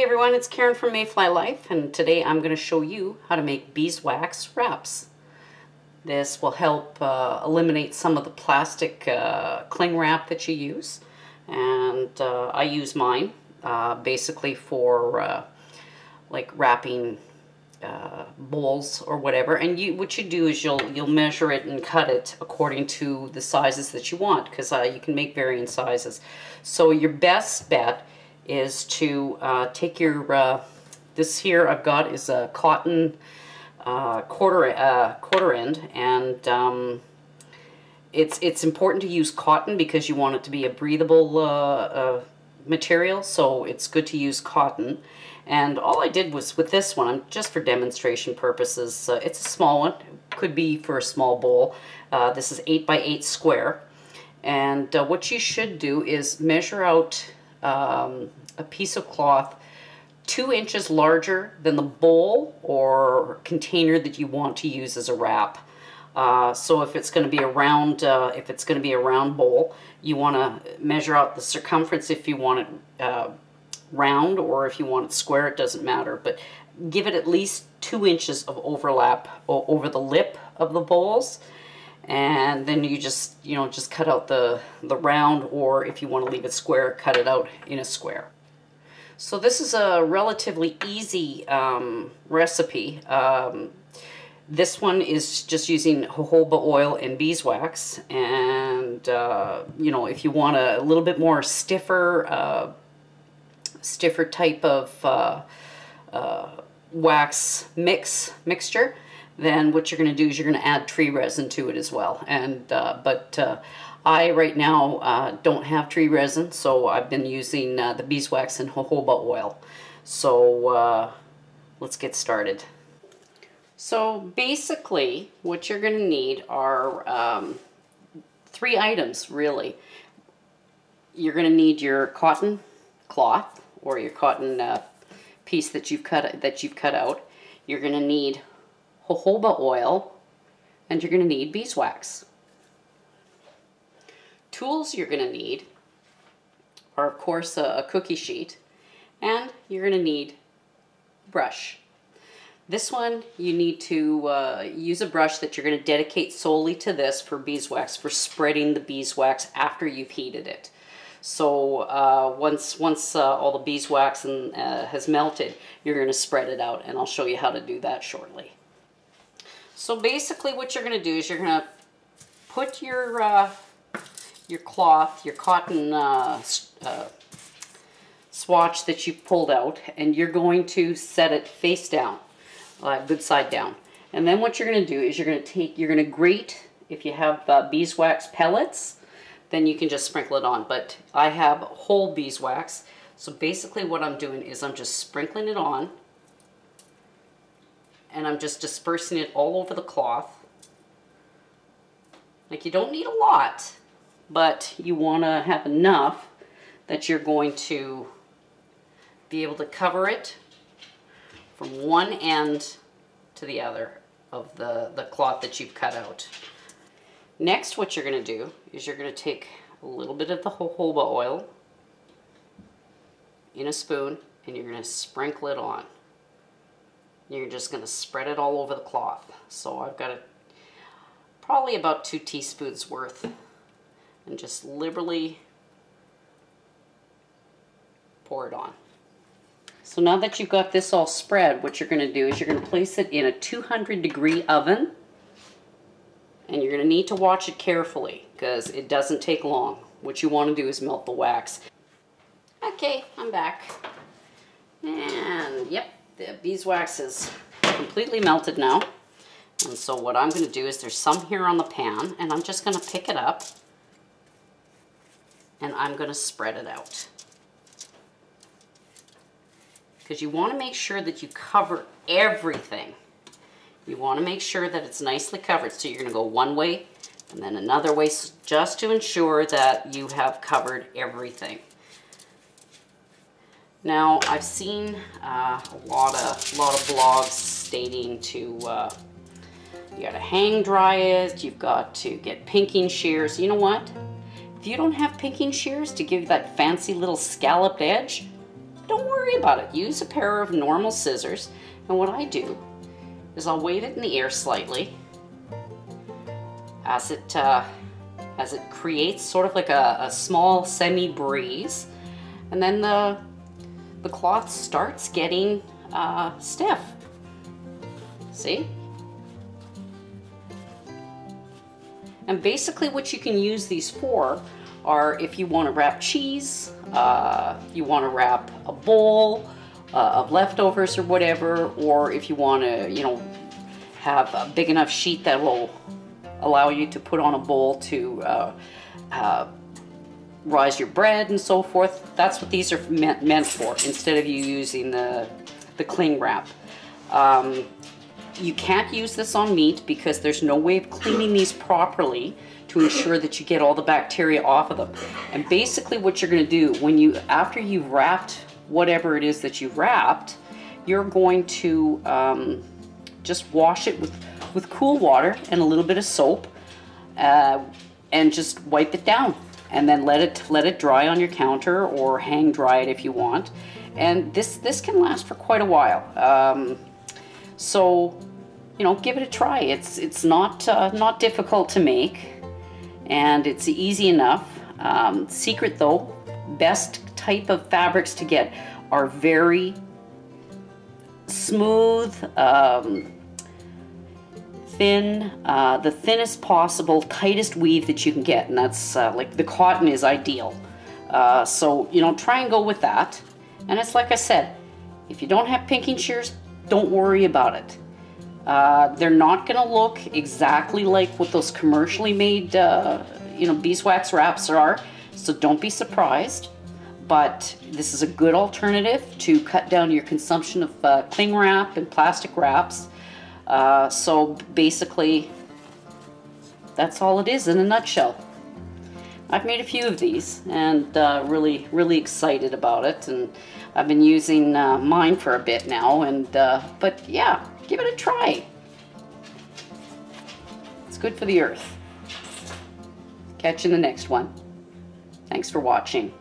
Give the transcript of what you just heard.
Hey everyone, it's Karen from Mayfly Life, and today I'm going to show you how to make beeswax wraps. This will help eliminate some of the plastic cling wrap that you use, and I use mine basically for like wrapping bowls or whatever. And what you do is you'll measure it and cut it according to the sizes that you want, because you can make varying sizes. So your best bet is to take your, this here I've got is a cotton quarter end, and it's important to use cotton because you want it to be a breathable material, so it's good to use cotton. And all I did was with this one, just for demonstration purposes, it's a small one, could be for a small bowl. This is 8 by 8 square, and what you should do is measure out a piece of cloth 2 inches larger than the bowl or container that you want to use as a wrap. So if it's going to be a round, bowl, you want to measure out the circumference if you want it round, or if you want it square, it doesn't matter. But give it at least 2 inches of overlap over the lip of the bowls. And then you just cut out the round, or if you want to leave it square, cut it out in a square. So this is a relatively easy recipe. This one is just using jojoba oil and beeswax, and if you want a little bit more stiffer type of wax mixture, then what you're going to do is you're going to add tree resin to it as well. And I right now don't have tree resin, so I've been using the beeswax and jojoba oil. So let's get started. So basically what you're going to need are 3 items really. You're going to need your cotton cloth, or your cotton piece that you've cut out. You're going to need jojoba oil, and you're going to need beeswax. Tools you're going to need are, of course, a cookie sheet, and you're going to need a brush. This one, you need to use a brush that you're going to dedicate solely to this for beeswax, for spreading the beeswax after you've heated it. So once all the beeswax has melted, you're going to spread it out, and I'll show you how to do that shortly. So basically what you're going to do is you're going to put your cotton swatch that you pulled out, and you're going to set it face down, good side down. And then what you're going to do is you're going to grate. If you have beeswax pellets, then you can just sprinkle it on. But I have whole beeswax, so basically what I'm doing is I'm just sprinkling it on, and I'm just dispersing it all over the cloth. Like, you don't need a lot, but you want to have enough that you're going to be able to cover it from one end to the other of the cloth that you've cut out. Next, what you're going to do is you're going to take a little bit of the jojoba oil in a spoon, and you're going to sprinkle it on. You're just going to spread it all over the cloth. So I've got probably about 2 teaspoons worth, and just liberally pour it on. So now that you've got this all spread, what you're going to do is you're going to place it in a 200-degree oven, and you're going to need to watch it carefully because it doesn't take long. What you want to do is melt the wax. Okay, I'm back. And yep. The beeswax is completely melted now, and so what I'm going to do is there's some here on the pan, and I'm just going to pick it up, and I'm going to spread it out, because you want to make sure that you cover everything. You want to make sure that it's nicely covered, so you're going to go one way and then another way, just to ensure that you have covered everything. Now, I've seen a lot of blogs stating you got to hang dry it, you've got to get pinking shears. You know what? If you don't have pinking shears to give that fancy little scalloped edge, Don't worry about it. Use a pair of normal scissors. And what I do is I'll wave it in the air slightly as it creates sort of like a small semi-breeze, and then the cloth starts getting stiff. See? And basically what you can use these for are if you want to wrap cheese, you want to wrap a bowl of leftovers or whatever, or if you want to, you know, have a big enough sheet that will allow you to put on a bowl to rise your bread and so forth. That's what these are meant for, instead of you using the cling wrap. You can't use this on meat because there's no way of cleaning these properly to ensure that you get all the bacteria off of them. And basically what you're going to do when you, after you've wrapped whatever it is that you've wrapped, you're going to just wash it with cool water and a little bit of soap, and just wipe it down, and then let it dry on your counter or hang dry it if you want. And this can last for quite a while. So, you know, give it a try. It's not difficult to make, and it's easy enough. Secret though, best type of fabrics to get are very smooth, thin, the thinnest possible, tightest weave that you can get, and that's like the cotton is ideal. So, you know, try and go with that. And it's like I said, if you don't have pinking shears, don't worry about it. They're not going to look exactly like what those commercially made, you know, beeswax wraps are. So don't be surprised. But this is a good alternative to cut down your consumption of cling wrap and plastic wraps. So basically, that's all it is in a nutshell. I've made a few of these and really, really excited about it. And I've been using mine for a bit now. And but yeah, give it a try. It's good for the earth. Catch you in the next one. Thanks for watching.